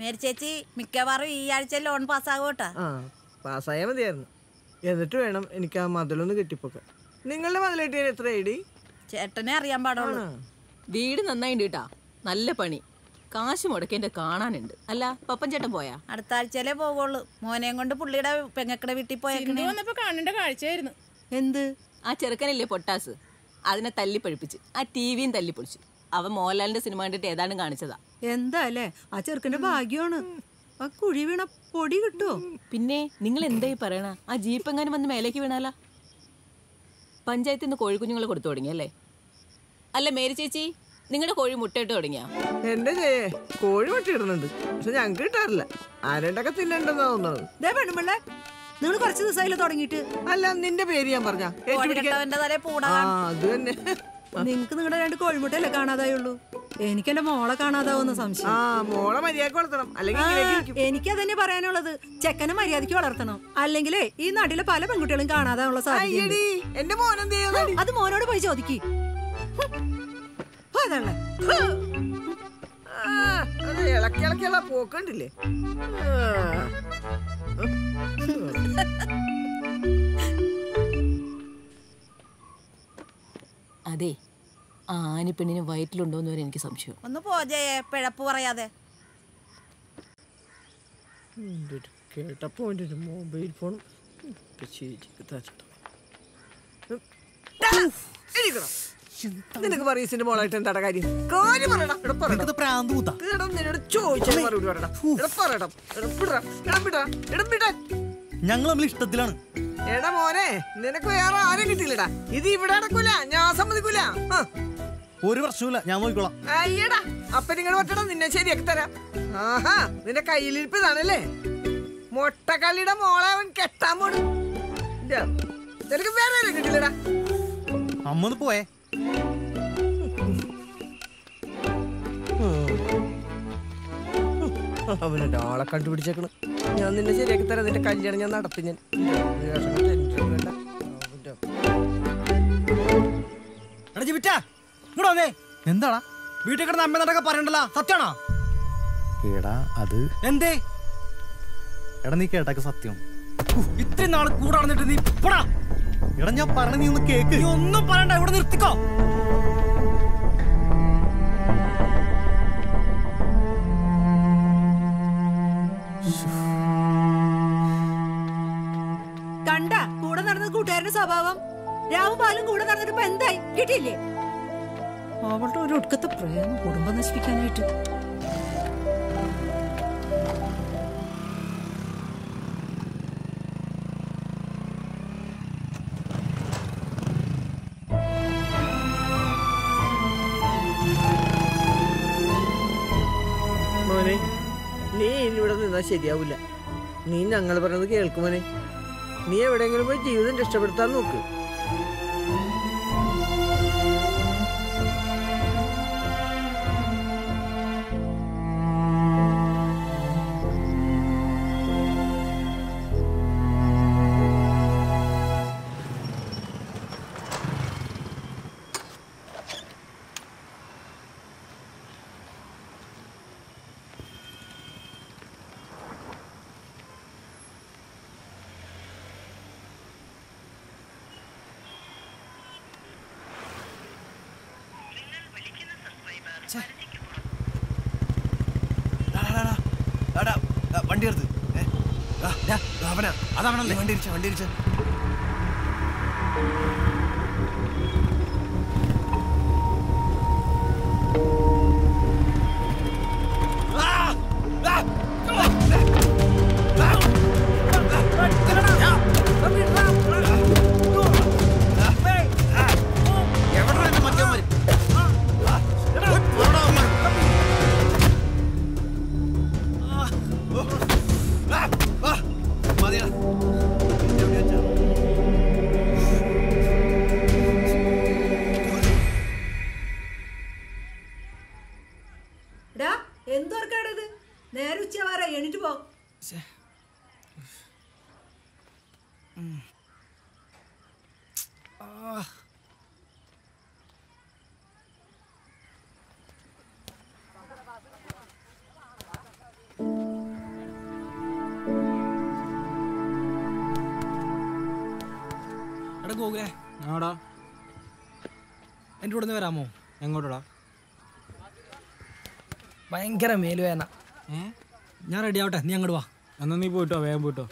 Mary ചേച്ചി മിക്കവാറും ഈ ആഴ്ച ലോൺ പാസ്സാകോട്ടാ. ആ പാസ്സായാൽ മതിയായിരുന്നു. എന്നിട്ട് വേണം എനിക്ക് ആ മതിലൊന്ന് കെട്ടിപ്പോക്കാൻ. നിങ്ങളുടെ മതിലെട്ടിയാൽ എത്ര ഐഡി ചേട്ടനെ അറിയാൻ പാടുള്ളൂ. വീട് നന്നായിട്ട് കേട്ടാ, നല്ല പണി, കാശ് മുടക്കേണ്ട കാണാനുണ്ട്. അല്ല പപ്പൻ ചേട്ടൻ പോയാ? അടുത്ത ആഴ്ചയിലേ പോകുള്ളൂ. മോനെയും കൊണ്ട് പുള്ളിയുടെ പെങ്ങക്കടെ വീട്ടിൽ പോയേക്കണേ. വന്നപ്പോ കാണേണ്ട കാഴ്ചയായിരുന്നു. എന്ത്? ആ ചെറുക്കനല്ലേ പൊട്ടാസ്, അതിനെ തല്ലി പഴിപ്പിച്ച് ആ ടി വിയും തല്ലിപ്പൊളിച്ചു. അവൻ മോഹൻലാലിന്റെ സിനിമ കണ്ടിട്ട് ഏതാണ്ട് കാണിച്ചതാ. എന്താ അല്ലേ ആ ചെറുക്കന്റെ ഭാഗ്യമാണ്. ആ കുഴി വീണ പൊടി കിട്ടുവോ? പിന്നെ നിങ്ങൾ എന്തായി പറയണ? ആ ജീപ്പ് എങ്ങാനും വന്ന് മേലേക്ക് വീണാലാ. പഞ്ചായത്തിൽ നിന്ന് കോഴിക്കുഞ്ഞുങ്ങൾ കൊടുത്തു തുടങ്ങി അല്ലേ? അല്ല മേരി ചേച്ചി, നിങ്ങളുടെ കോഴി മുട്ടയിട്ട് തുടങ്ങിയാ? എന്റെ കോഴി മുട്ടയിടുന്നുണ്ട്, പക്ഷെ ഞങ്ങൾക്ക് കിട്ടാറില്ല. ആരോടൊക്കെ തിന്നണ്ടെന്നാ തോന്നുന്നത്. പെണ്ണുപിള്ള നിങ്ങൾ കുറച്ച് ദിവസമായില്ല തുടങ്ങിയിട്ട്? അല്ല നിന്റെ പേര് ഞാൻ പറഞ്ഞ അത് തന്നെ. നിങ്ങക്ക് നിങ്ങളുടെ രണ്ട് കോഴിമുട്ടല്ലേ കാണാതായുള്ളൂ? എനിക്ക് എന്റെ മോളെ കാണാതാവുന്ന സംശയം. മോളെ മര്യാദക്ക് വളർത്തണം, അല്ലെങ്കിൽ എനിക്ക് അതന്നെ പറയാനുള്ളത്, ചെക്കനെ മര്യാദക്ക് വളർത്തണം, അല്ലെങ്കിൽ ഈ നാട്ടിലെ പല പെൺകുട്ടികളും കാണാതാവുള്ള സാധ്യത. അത് മോനോട് പോയി ചോദിക്ക്. ഇളക്കിളക്കിയുള്ള പോക്കണ്ടില്ലേ? അതെ, ആനി പെണ്ണിന് വയറ്റിലുണ്ടോന്ന് വരെ എനിക്ക് സംശയം. ഒന്ന് പോജേ, പിഴപ്പ് പറയാതെ. മൊബൈൽ ഫോൺ നിനക്ക് പറയസിന്റെ മോളായിട്ട് എന്താടാ കാര്യം? കാര്യം പറയടാ. ഞങ്ങൾ നമ്മൾ ഇഷ്ടത്തിലാണ്. എടാ മോനെ, നിനക്ക് വേറെ ആരും കിട്ടിയില്ലടാ. ഇത് ഇവിടെ നടക്കൂല, ഞാൻ സമ്മതിക്കൂല. ഒരു പ്രശ്നമില്ല, ഞാൻ നോക്കിക്കോളാം. അയ്യടാ, അപ്പൊ നിങ്ങൾ പറ്റണം, നിന്നെ ശരിയാക്കി തരാം. ആഹാ, നിന്റെ കയ്യിലിരിപ്പ് ഇതാണല്ലേ? മൊട്ടക്കള്ളിയുടെ മോളെ അവൻ കെട്ടാൻ പോണു. നിനക്ക് വേറെ ആരും കിട്ടിയില്ലടാ. അമ്മ പോയേ. അവനെ ആളെ കണ്ടുപിടിച്ചേക്കണം. ഞാൻ നിന്നെ ശരിയാക്കി തരാം, നിന്റെ കല്യാണം ഞാൻ നടത്തി. ഞാൻ എന്താടാ വീട്ടിൽ കിടന്ന് അമ്മ നടക്കാൻ പറയണ്ടല്ലോ, സത്യമാണോ? എടാ അത് എന്തേ? എടാ നീ കേട്ടൊക്കെ സത്യം. ഇത്രയും നാള് കൂടെ നടന്നിട്ട് നീ ഇപ്പടാ. എടാ ഞാൻ പറഞ്ഞ നീ ഒന്ന് കേക്ക്. നീ ഒന്നും പറയണ്ട, ഇവിടെ നിർത്തിക്കോ. കണ്ട കൂടെ നടന്ന കൂട്ടുകാരന്റെ സ്വഭാവം. രാവും പാലും കൂടെ നടന്നിട്ട് എന്തായി കിട്ടിയില്ലേ? അവളുടെ ഒരു ഒടുക്കത്തെ പ്രേമം കുടുംബം നശിപ്പിക്കാനായിട്ട്. മോനെ, നീ ഇന്നിവിടെ നിന്നാ ശരിയാവില്ല. നീ ഞങ്ങൾ പറയുന്നത് കേൾക്കുമോനെ. നീ എവിടെയെങ്കിലും പോയി ജീവിതം രക്ഷപ്പെടുത്താൻ നോക്ക്. വണ്ടി എടുത്ത് അതാവണല്ലേ? വണ്ടി ഇരിച്ച വണ്ടി ഇരിച്ച ഗോകുലേ ആടാ എൻ്റെ കൂടെ വരാമോ? എങ്ങോട്ടാ? ഭയങ്കര മേലുവേന. ഞാൻ റെഡി ആവട്ടെ, നീ അങ്ങോട്ട് വാ. എന്നാ നീ പോയിട്ടോ, വേഗം പോയിട്ടോ.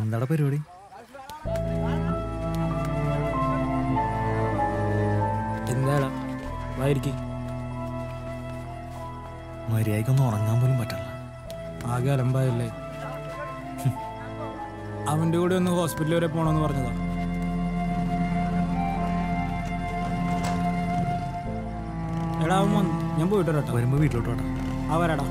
എന്താടാ പരിപാടി? എന്താടാ വായിരിക്കും മര്യാദക്കൊന്നും ഉറങ്ങാൻ പോലും പറ്റല്ല, ആകെ അലമ്പായല്ലേ. അവൻ്റെ കൂടെ ഒന്ന് ഹോസ്പിറ്റലിൽ വരെ പോകണമെന്ന് പറഞ്ഞതാ. എടാ അവൻ ഞാൻ പോയിട്ട് വരട്ടെ, വരുമ്പോൾ വീട്ടിലോട്ട് വരട്ടെ. ആ വരാടാ.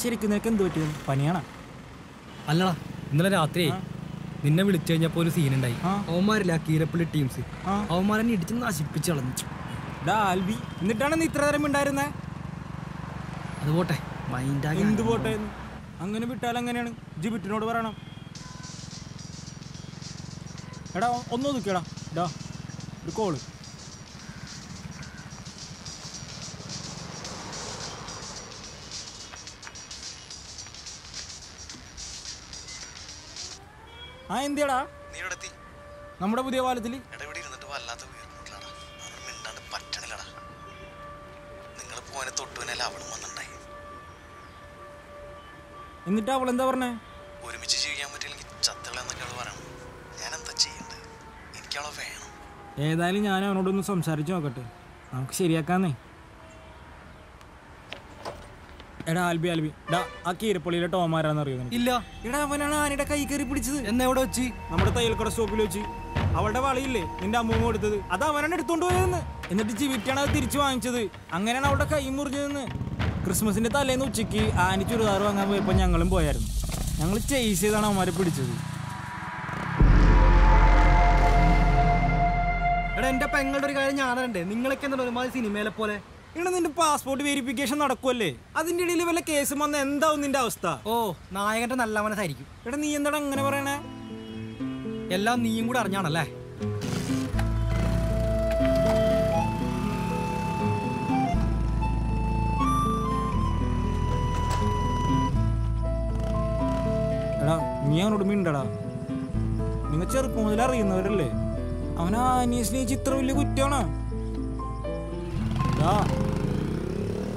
ശരിക്കും നിനക്ക് എന്ത് പറ്റിയത്? പനിയാണോ? അല്ലടാ, ഇന്നലെ രാത്രി നിന്നെ വിളിച്ചു കഴിഞ്ഞപ്പോൾ ഒരു സീൻ ഉണ്ടായി. അവന്മാരില്ല കീരപ്പള്ളി ടീംസ്, അവന്മാരെന്നെ ഇടിച്ച് നശിപ്പിച്ച് കളഞ്ഞു. ആൽബി എന്നിട്ടാണ് നീ ഇത്ര നേരം ഉണ്ടായിരുന്നേ? അത് പോട്ടെ, എന്ത് പോട്ടെ, അങ്ങനെ വിട്ടാൽ അങ്ങനെയാണ്. ജി ബിറ്റിനോട് പറയണം. എടാ ഒന്നും നോക്കിയടാ, ഡാ ഒരു കോള്. ആ എന്തിയാടാ നമ്മുടെ പുതിയ പാലത്തിൽ? എന്നിട്ട് അവൾ എന്താ പറഞ്ഞേ? ഒരുമിച്ച് ജീവിക്കാൻ പറ്റില്ലെങ്കിൽ ഏതായാലും ഞാൻ അവനോടൊന്ന് സംസാരിച്ചു നോക്കട്ടെ, നമുക്ക് ശരിയാക്കാന്നേ. എടാ ആൽബി ആൽബി, ആ കീരപ്പള്ളിയിലെ ടോമാരാന്നറിയോ? ഇല്ല. എടാ അവനാണ് ആനയുടെ കൈ കയറി പിടിച്ചത്. എന്നെ എവിടെ വെച്ച്? നമ്മുടെ തയ്യൽക്കട സ്റ്റോപ്പിൽ വെച്ച്. അവളുടെ വളയില്ലേ നിന്റെ അമ്മൂമ്മ എടുത്തത്, അത് അവനാണ് എടുത്തോണ്ട് പോയതെന്ന്. എന്നിട്ട് ജീവിക്കാണ് അത് തിരിച്ചു വാങ്ങിച്ചത്. അങ്ങനെയാണ് അവളുടെ കൈ മുറിഞ്ഞതെന്ന്. ക്രിസ്മസിന്റെ തലേന്ന് ഉച്ചയ്ക്ക് ആന ചുരിദാർ വാങ്ങാൻ പോയപ്പോൾ ഞങ്ങളും പോയായിരുന്നു. ഞങ്ങൾ ചേസ് ചെയ്താണ് അവന്മാരെ പിടിച്ചത്. എടാ എന്റെ പെങ്ങളുടെ ഒരു കാര്യം ഞാനറിയണ്ടേ? നിങ്ങളൊക്കെ എന്താണ് ഒരുമാതിരി സിനിമയിലെ പോലെ? ഇവിടെ നിന്റെ പാസ്പോർട്ട് വെരിഫിക്കേഷൻ നടക്കുമല്ലേ, അതിന്റെ ഇടയിൽ വല്ല കേസും വന്ന എന്താവും നിന്റെ അവസ്ഥ? ഓ നായകന്റെ നല്ല മനസ്സായിരിക്കും. എടാ നീ എന്താടാ അങ്ങനെ പറയണേ? എല്ലാം നീയും കൂടെ അറിഞ്ഞാണല്ലേ? എടാ നീ അവനോട് മിണ്ടടാ, നിങ്ങൾ ചെറുപ്പം മുതൽ അറിയുന്നവരല്ലേ? അവനാ അനീസിനെ ചിത്ര വലിയ കുറ്റമാണോ?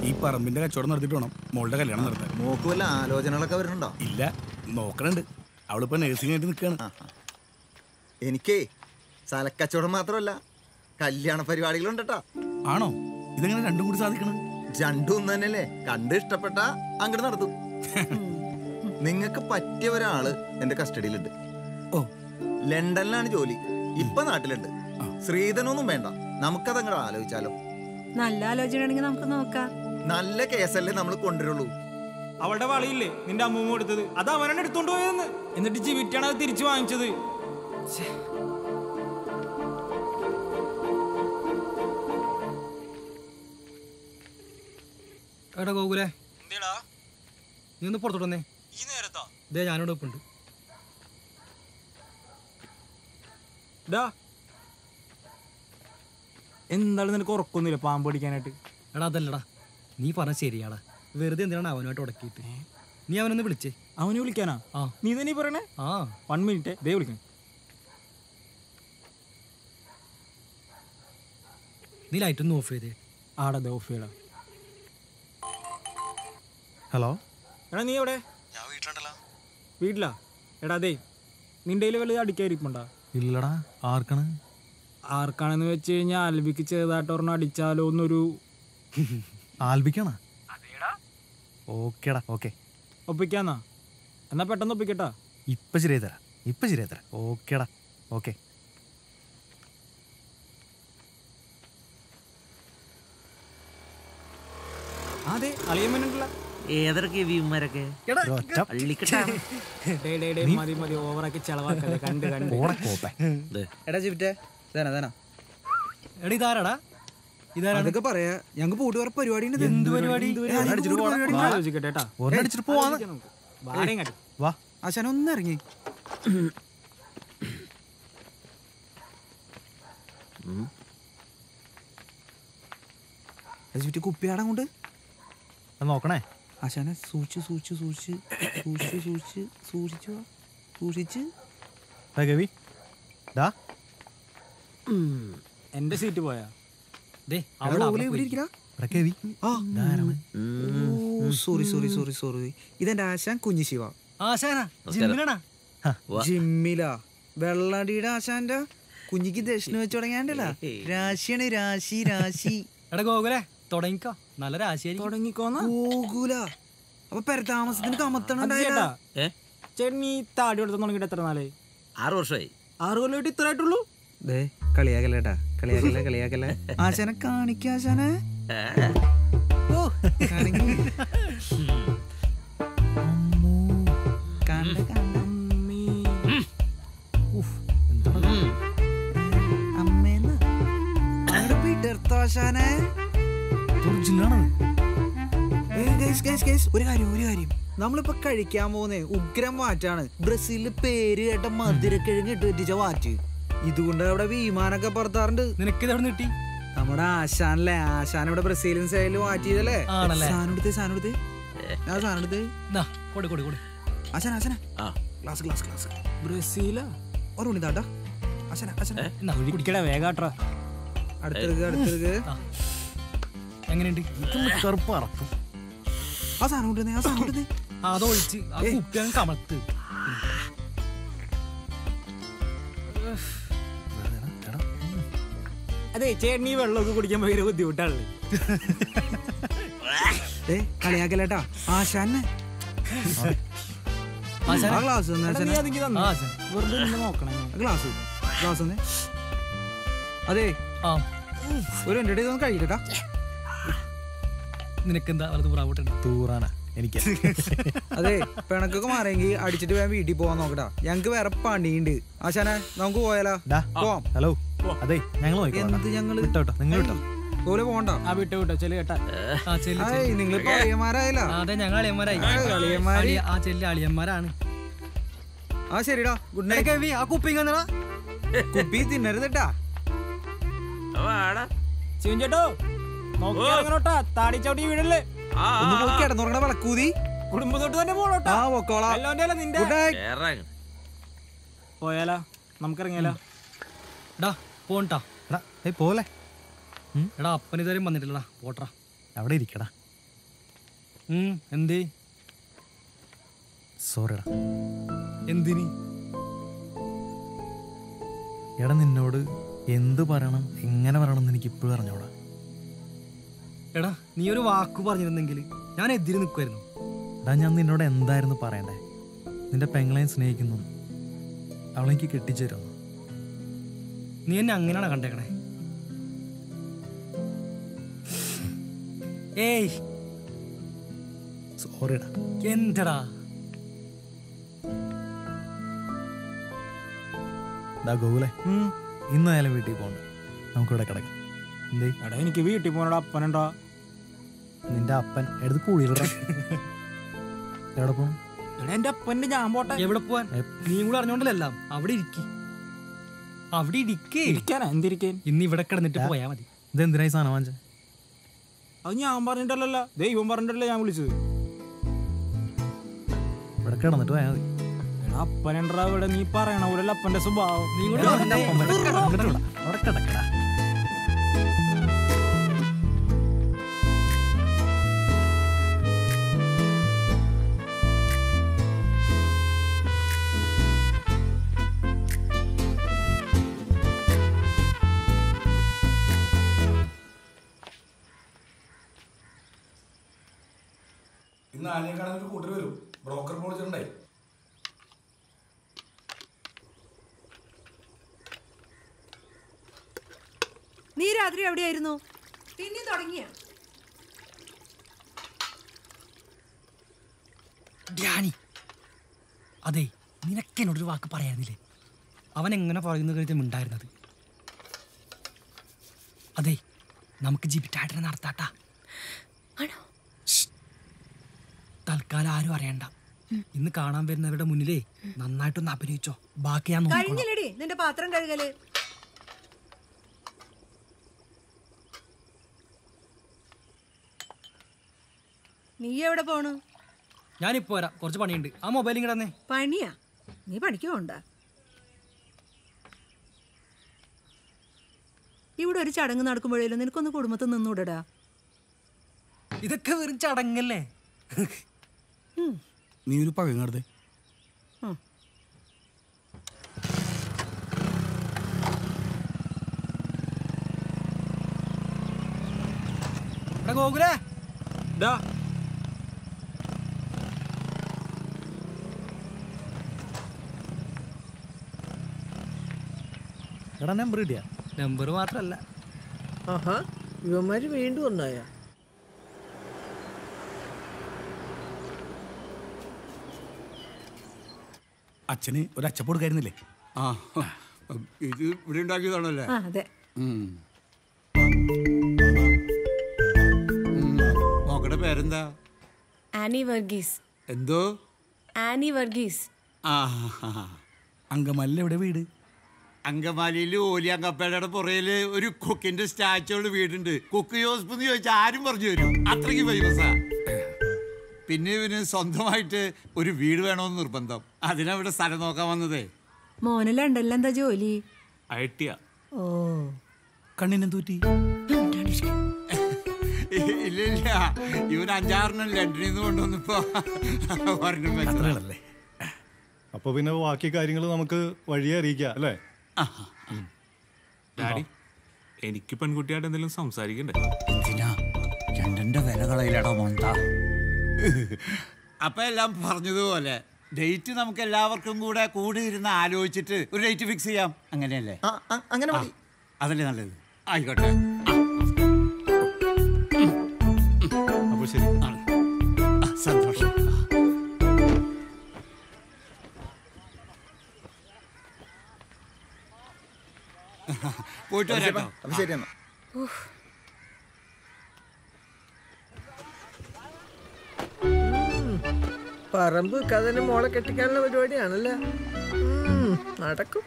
ഈ പറമ്പിന്റെ കച്ചവടം നടത്തിട്ട് വേണം മോളുടെ കല്യാണം നടത്താൻ. നോക്കുമല്ല ആലോചനകളൊക്കെ വരുന്നുണ്ടോ? ഇല്ല, നോക്കണുണ്ട്. അവളിപ്പോ നേഴ്സിംഗ് ആയിട്ട് നിൽക്കുകയാണ്. എനിക്കേ സ്ഥലക്കച്ചവടം മാത്രമല്ല കല്യാണ പരിപാടികളുണ്ട് കേട്ടോ. ആണോ? ഇതെങ്ങനെ രണ്ടും കൂടി സാധിക്കണം? രണ്ടും ഒന്ന് തന്നെയല്ലേ, കണ്ട് ഇഷ്ടപ്പെട്ട അങ്ങോട്ട് നടത്തും. നിങ്ങൾക്ക് പറ്റിയ ഒരാള് എന്റെ കസ്റ്റഡിയിലുണ്ട്. ഓ ലണ്ടനിലാണ് ജോലി, ഇപ്പൊ നാട്ടിലുണ്ട്. ശ്രീധനൊന്നും വേണ്ട, നമുക്കതങ്ങോട്ട് ആലോചിച്ചാലോ? നല്ല ആലോചനയാണെങ്കിൽ നമുക്ക് നോക്കാം. നല്ല കേസല്ലേ നമ്മൾ കൊണ്ടുവരുള്ളൂ. അവളുടെ വളയില്ലേ നിന്റെ അമ്മൂമ്മ എടുത്തത്, അത് അവനാണ് എടുത്തോണ്ട് പോയതെന്ന്. എന്നിട്ട് ജീവിക്കാണ് അത് തിരിച്ചു വാങ്ങിച്ചത്. എടാ ഗോകുലേ, നീ ഒന്ന് പുറത്തോട്ട് വന്നേ. ഈ നേരത്താ ദേ ഞാനോട് ഒപ്പുണ്ട്. എന്താണ് നിനക്ക് ഉറക്കൊന്നുമില്ല പാമ്പ് പിടിക്കാനായിട്ട്? എടാ അതല്ലടാ, നീ പറഞ്ഞ ശരിയാടാ. വെറുതെ എന്തിനാണ് അവനുമായിട്ട് ഉടക്കിയിട്ട്? നീ അവനൊന്ന് വിളിച്ചേ. അവനെ വിളിക്കാനാ? ആ നീ തന്നെ പറയണേ. ആ 1 മിനിറ്റ് ദേ വിളിക്കണേ. നീ ലൈറ്റൊന്ന് ഓഫ് ചെയ്തേ. ആടാ ദേ ഓഫ് ചെയ്യടാ. ഹലോ എടാ നീ എവിടെ? ഞാൻ വീട്ടിലുണ്ടല്ലോ. വീട്ടിലാ? എടാ അതേ നിന്റെ കയ്യിൽ വല്ലതും അടിക്കാതിരിപ്പുണ്ടാ? ഇല്ലടാ. ആർക്കാണ്? ആർക്കാണെന്ന് വെച്ച് കഴിഞ്ഞാൽ ആൽബിക്ക് ചെറുതായിട്ട് ഒരെണ്ണം അടിച്ചാലോ എന്നൊരു. ആൽബിക്കാണോ? ഓക്കേടാ ഓക്കെ, ഒപ്പിക്കാന്നാ? എന്നാ പെട്ടെന്ന് ഒപ്പിക്കട്ടാ. ഇപ്പം ശരിയായി തരാം, ഇപ്പം ശരിയായി തരാം. ഓക്കേടാ ഓക്കെ. അതെ അളിയമ്മനല്ല ഏതരക്ക് വീമരക്കെ എടാ അള്ളിക്കട്ടാ ഡേ ഡേ ഡേ മതി മതി ഓവറാക്കി ചെലവാക്കല്ലേ കണ്ട് കണ്ട് ഓടക്കോപ്പേ എടാ ചിറ്റേ ഇതാനാ ഇതാനാ എടി ഇതാരടാ ഇതാരാ അതൊക്കെ പറയാ ഞങ്ങൾക്ക് പൂട്ടി വരെ പരിപാടി ഉണ്ട് എന്ത് പരിപാടി അടിച്ചിട്ട് പോവാ ആലോചിക്കട്ടെട്ടാ ഓർഡർ അടിച്ചിട്ട് പോവാ വാടേ ഇങ്ങോട്ട് വാ ആശാന ഒന്ന് ഇറങ്ങി അജിറ്റ് കുപ്പിയാടാ കൊണ്ട് നോക്കണേ ആശാനെ സൂക്ഷിച്ച് സൂക്ഷിച്ച് സൂക്ഷിച്ച് സൂക്ഷിച്ച് സൂക്ഷിച്ച് സൂക്ഷിച്ചു സൂക്ഷിച്ച് രഘവി ദാ എൻ്റെ സീറ്റ് പോയാ ദേ അവിടെ എവിടെ ഇരിക്കടാ രഘവി ആ ദാരാണ് ഓ സോറി സോറി സോറി സോറി ഇതെൻ്റെ ആശാൻ കുഞ്ഞിശിവ ആശാനാ ജിമ്മിലാണാ ജിമ്മിലാ വെള്ളാടിയുടെ ആശാൻ്റെ കുഞ്ഞിക്ക് ദക്ഷിണ വെച്ച് തുടങ്ങിയാണ്ടല്ലോ രാശിയാണ് രാശി രാശി എടാ ഗോകുലേ തുടങ്ങിക്കോ നല്ല രാശിയായി തുടങ്ങിക്കോന്നാ ഗോകുല അപ്പൊ പെരത്താമസത്തിന് കമത്തണുണ്ടായിട്ടാ ചേട്ടൻ ഈ താടി എടുത്ത് തുടങ്ങിയിട്ട് എത്ര നാളെ 6 വർഷമായി 6 കൊല്ലമായിട്ട് ഇത്ര ആയിട്ടുള്ളൂ ദേ കളിയാക്കല്ലേട്ടാ കളിയാക്കല്ലേ കളിയാക്കല്ലേ ആശാനെ കാണിക്കാ ആശാനെ ഓ കാണിക്ക ആശാനെ ഒരു കാര്യം നമ്മളിപ്പോ കഴിക്കാൻ പോകുന്ന ഉഗ്രം വാറ്റാണ് ബ്രസീലിൽ പേര് കേട്ട മധുരക്കിഴങ്ങ് ഇട്ട് പറ്റിച്ച വാറ്റ് ഇതുകൊണ്ട് അവിടെ വിമാനൊക്കെ പറത്താറുണ്ട് നിനക്ക് കിട്ടി നമ്മുടെ ആശാനല്ലേ ആശാൻ ഇവിടെ ബ്രസീലിയൻ സൈഡിൽ വാറ്റിയതല്ലേ സാധനം വേഗാട്ടാ അതെ ചേട്ടനീ വെള്ളമൊക്കെ കുടിക്കാൻ ഭയങ്കര ബുദ്ധിമുട്ടാണല്ലേ കളിയാക്കലേട്ടാ ആശാനെ ഗ്ലാസ് ഗ്ലാസ് അതെ അതെ പിണക്കൊക്കെ മാറിയെങ്കിൽ അടിച്ചിട്ട് വേണം വീട്ടിൽ പോവാൻ നോക്കട്ടാ ഞങ്ങക്ക് വേറെ പണിയുണ്ട് ആശാനെ നമുക്ക് പോയാലോ പോവാം ഹലോ അതെ ഞങ്ങള് പോലെ പോകണ്ട നിങ്ങളിപ്പോ അളിയന്മാരായല്ലോ അതെ ഞങ്ങൾ അളിയന്മാരാണ് ആ ശരിടാ ഗുഡ് നൈറ്റ് കവി ആ കുപ്പി കുപ്പി തിന്നരുതട്ടാ അപ്പന് ഇതുവരെയും വന്നിട്ടില്ലടാ പോട്ടാ അവിടെ ഇരിക്കടാ എന്ത് സോറിടാ എന്തിനി എടാ നിന്നോട് എന്ത് പറയണം എങ്ങനെ പറയണം എന്ന് എനിക്ക് ഇപ്പോഴും അറിഞ്ഞോടാ എടാ നീ ഒരു വാക്ക് പറഞ്ഞിരുന്നെങ്കിൽ ഞാൻ എതിര് നിൽക്കുമായിരുന്നു എടാ ഞാൻ നിന്നോട് എന്തായിരുന്നു പറയണ്ടേ നിന്റെ പെങ്ങളെ സ്നേഹിക്കുന്നു അവളെനിക്ക് കെട്ടിച്ചു തരുന്നു നീ എന്നെ അങ്ങനെയാണ് കണ്ടേക്കണേ ഏയ് സോറിടാ എന്തടാ ഗോകുലേ ഇന്നായാലും വീട്ടിൽ പോകണ്ട നമുക്കിവിടെ കിടക്കാം എടാ എനിക്ക് വീട്ടിൽ പോകണ അപ്പനുണ്ടോ നിന്റെ അപ്പൻ എടുത്ത് കൂടിയില്ല എവിടെ പോകണം എടാ എന്റെ അപ്പൻ്റെ ഞാൻ പോട്ടെ എവിടെ പോവാൻ നീ കൂടെ അറിഞ്ഞോണ്ടല്ലോ അവിടെ ഇരിക്കും അവിടെ ഇരിക്കാനാ എന്തിരിക്കാൻ ഇന്ന് ഇവിടെ കിടന്നിട്ട് പോയാൽ മതി ഇതെന്തിനായി സാധനം വാങ്ങിച്ച അത് ഞാൻ പറഞ്ഞിട്ടല്ലോ ദൈവം പറഞ്ഞിട്ടല്ലോ ഞാൻ വിളിച്ചത് ഇവിടെ കിടന്നിട്ട് പോയാൽ മതി അപ്പനണ്ടാ ഇവിടെ നീ പറയണ പോലല്ല അപ്പന്റെ സ്വഭാവം നീ കൂടെ ഇന്ന് ആനേക്കാണെങ്കിൽ കൂട്ടർ വരും ബ്രോക്കർ വിളിച്ചിട്ടുണ്ടായി നീ രാത്രി എവിടെയായിരുന്നു പിന്നെ തുടങ്ങിയ ധ്യാനി, അതെ നിനക്ക് എന്നോടൊരു വാക്ക് പറയാനില്ലേ? അവൻ എങ്ങനെ പറയുന്നത് കരുതും ഉണ്ടായിരുന്നത്? അതെ നമുക്ക് ജിബിറ്റായിട്ട് നടത്താട്ടാ. തൽക്കാലം ആരും അറിയണ്ട. ഇന്ന് കാണാൻ വരുന്നവരുടെ മുന്നിലേ നന്നായിട്ടൊന്ന് അഭിനയിച്ചോ. ബാക്കി ഞാൻ നിന്റെ പാത്രം കഴുകല്. നീ എവിടെ പോണു? ഞാനിപ്പോ വരാം, കുറച്ച് പണിയുണ്ട്. ആ മൊബൈലും കിടന്നേ. പണിയാ? നീ പണിക്ക് പോണ്ട. ഇവിടെ ഒരു ചടങ്ങ് നടക്കുമ്പോഴേലും നിനക്കൊന്ന് കുടുംബത്തിൽ നിന്നൂടാ. ഇതൊക്കെ വെറും ചടങ്ങല്ലേ? നീ ഒരു പകങ്ങ ഗോകുലേ. എടാ നമ്പർ കിട്ടിയാ? നമ്പർ മാത്രല്ല. ആഹാ, ഇവന്മാര് വീണ്ടും ഒന്നായ. അച്ഛന് ഒരു അച്ചപ്പോട് കരുന്നില്ലേ? ആ, ഇത് ഇവിടെ ഉണ്ടാക്കിയതാണല്ലേ? അതെ. നോക്കട്ടെ, പേരെന്താ? ആനി വർഗീസ്. എന്തോ? ആനി വർഗീസ്. ആ, അങ്കമാലിൽ എവിടെ വീട്? അങ്കമാലിയില് ഓലിയങ്കപ്പേടയുടെ പുറയില് ഒരു കൊക്കിന്റെ സ്റ്റാച്ചുകളുടെ വീടുണ്ട്. കൊക്ക് ജോസഫ് എന്ന് ചോദിച്ചാൽ ആരും പറഞ്ഞു തരും, അത്രയ്ക്ക് ഫേമസാ. പിന്നെ ഇവന് സ്വന്തമായിട്ട് ഒരു വീട് വേണമെന്ന് നിർബന്ധം. അതിനവിടെ സ്ഥലം നോക്കാൻ വന്നതേ. മോന് ലണ്ടനിൽ എന്താ ജോലി? ഓ, കണ്ണിനെന്തൂറ്റി? ഇല്ല ഇല്ല, ഇവൻ 5-6 ലണ്ടനിൽ നിന്ന് കൊണ്ടുവന്നിപ്പോ പറഞ്ഞു. അപ്പൊ പിന്നെ ബാക്കി കാര്യങ്ങൾ നമുക്ക് വഴിയെ അറിയിക്കാം അല്ലേ? ഡാഡി, എനിക്ക് പെൺകുട്ടിയായിട്ട് എന്തെങ്കിലും സംസാരിക്കണ്ടേ? രണ്ടിന്റെ വില കളയിലടോ മോണ്ട. അപ്പൊ എല്ലാം പറഞ്ഞതുപോലെ ഡേറ്റ് നമുക്ക് എല്ലാവർക്കും കൂടെ കൂടിയിരുന്ന് ആലോചിച്ചിട്ട് ഒരു ഡേറ്റ് ഫിക്സ് ചെയ്യാം. അങ്ങനെയല്ലേ? അങ്ങനെ അതല്ലേ നല്ലത്. ആയിക്കോട്ടെ, അപ്പൊ ശരി. സന്തോഷം. പോയിട്ട് വരാട്ടോ. അപ്പൊ ശരി എന്നാ. പറമ്പ് കഥന് മോളെ കെട്ടിക്കാനുള്ള പരിപാടിയാണല്ലേ? നടക്കും.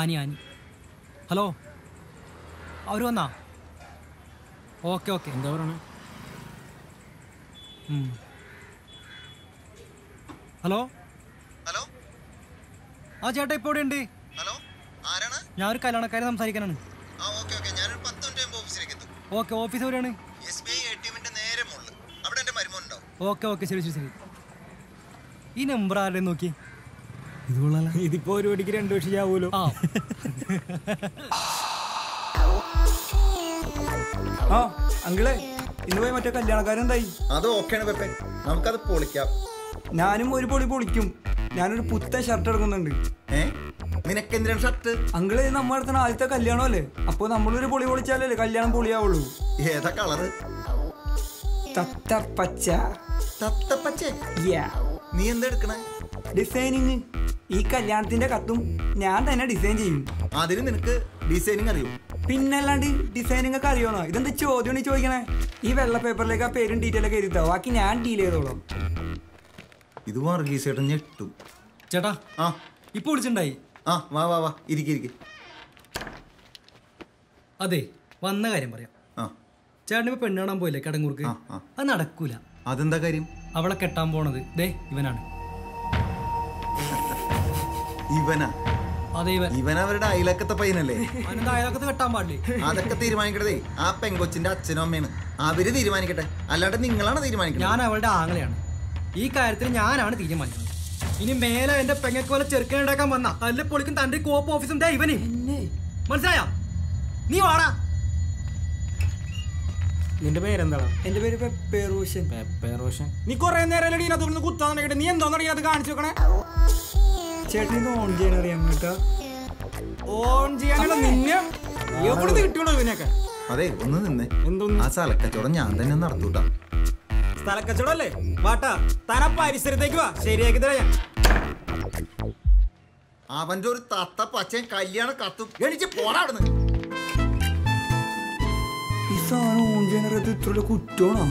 Annie Annie, hello. അവർ വന്നാ? Okay okay. എന്താ പറയണേ? Hello hello. ആ ചേട്ടാ ഇപ്പോൾ എവിടെയുണ്ട്? ഹലോ, ആരാണ്? ഞാനൊരു കല്യാണക്കാരെ സംസാരിക്കാനാണ്. ഓക്കെ, ഓഫീസ് എവിടെയാണ്? ഓക്കെ ഓക്കെ, ശരി ശരി ശരി. ഈ നമ്പർ ആരുടെ നോക്കി? ഇതിപ്പോ ഒരു പടിക്ക് 2 വർഷം ആവുമല്ലോ. ആ അങ്കിളെ, ഇന്ന് പോയി മറ്റേ കല്യാണക്കാരെന്തായി? അത് ഓക്കെയാണ് പെപ്പെ, നമുക്കത് പൊളിക്കാം. ഞാനും ഒരു പൊളി പൊളിക്കും. ഞാനൊരു പുത്തൻ ഷർട്ട് എടുക്കുന്നുണ്ട്. നിനക്കെന്തിനാണ് ഷർട്ട്? അങ്കിള്, നമ്മൾ നടത്തുന്ന ആദ്യത്തെ കല്യാണമല്ലേ, അപ്പൊ നമ്മളൊരു പൊളി പൊളിച്ചാലല്ലേ കല്യാണം പൊളിയാവുള്ളൂ. ഏതാ കളറ്? തത്തപ്പച്ച. തത്തപ്പച്ച? നീ എന്താ എടുക്കണേ? ഡിസൈനിങ്. ഈ കല്യാണത്തിന്റെ കത്തും ഞാൻ തന്നെ ഡിസൈൻ ചെയ്യും. അതിന് നിനക്ക് ഡിസൈനിങ് അറിയോ? പിന്നല്ലാണ്ട് ഡിസൈനിങ് ഒക്കെ അറിയണോ? ഇതെന്താ ചോദ്യം ചോദിക്കണേ? ഈ വെള്ള പേപ്പറിലേക്ക് ആ പേരും ഡീറ്റെയിൽ ഒക്കെ എഴുതാം, ബാക്കി ഞാൻ ഡീൽ ചെയ്തോളാം. ഇത് വർഗീസ് ചേട്ടൻ ഞെട്ടും. ചേട്ടാ ആ ഇപ്പൊ വിളിച്ചിണ്ടായി. ആ വാ വാ വാ, ഇരിക്ക. അതെ, വന്ന കാര്യം പറയാം. ആ ചേട്ടൻ ഇപ്പൊ പെണ്ണ് കാണാൻ പോയില്ലേ കടങ്ങൂർക്ക്? അത് നടക്കൂല. അതെന്താ കാര്യം? അവളെ കെട്ടാൻ പോണത് ദേ ഇവനാണ്. ഇവനാ? ഇവനവരുടെ അയലക്കത്തെ പയ്യനല്ലേ? അയലക്കത്ത് കെട്ടാൻ പാടില്ലേ? അതൊക്കെ തീരുമാനിക്കണതേ ആ പെങ്കൊച്ചിന്റെ അച്ഛനും അമ്മയാണ്. അവര് തീരുമാനിക്കട്ടെ, അല്ലാണ്ട് നിങ്ങളാണ് തീരുമാനിക്കുന്നത്. ഞാൻ അവളുടെ ആങ്ങളെയാണ്. ഈ കാര്യത്തിൽ ഞാനാണ് തീരുമാനിക്കുന്നത്. ഇനി മേലെ എന്റെ പെങ്ങക്കോല ചെറുക്കനുണ്ടാക്കാൻ വന്ന തല്ല് പൊളിക്കും. തന്റെ കോപ്പ് ഓഫീസും ദേ ഇവനെ. മനസ്സിലായ? നീ വാടാ. നിന്റെ പേരെന്താണ്? എന്റെ പേര് പെപ്പേറോഷൻ. പെപ്പേറോഷൻ, നീ കുറെ നേരം ഇതിനകത്ത് കുത്താൻ കേട്ടെ, നീ എന്താ അത് കാണിച്ചു വെക്കണേ? ചേട്ടൻ ഇത് ഓൺ ചെയ്യാൻ അറിയാൻ കേട്ടോ. ഓൺ ചെയ്യാനുള്ള നിന്നെ എവിടുന്ന് കിട്ടിയോളൂ ഇതിനൊക്കെ? അതെ ഒന്ന് നിന്നെ, എന്തോന്ന് ആ സ്ഥലക്കച്ചവടം ഞാൻ തന്നെ നടത്തൂട്ടാ. സ്ഥലക്കച്ചവടം അല്ലേ വാട്ടാ, താനാ പരിസരത്തേക്ക് വാ, ശരിയാക്കി തരാം. അവന്റെ ഒരു തത്ത പച്ചയും കല്യാണ കത്തും എനിക്ക് പോടാ അവിടുന്ന്. ഈ സാധനം ഓൺ ചെയ്യാൻ ഇത്രയുള്ള കുറ്റമാണോ?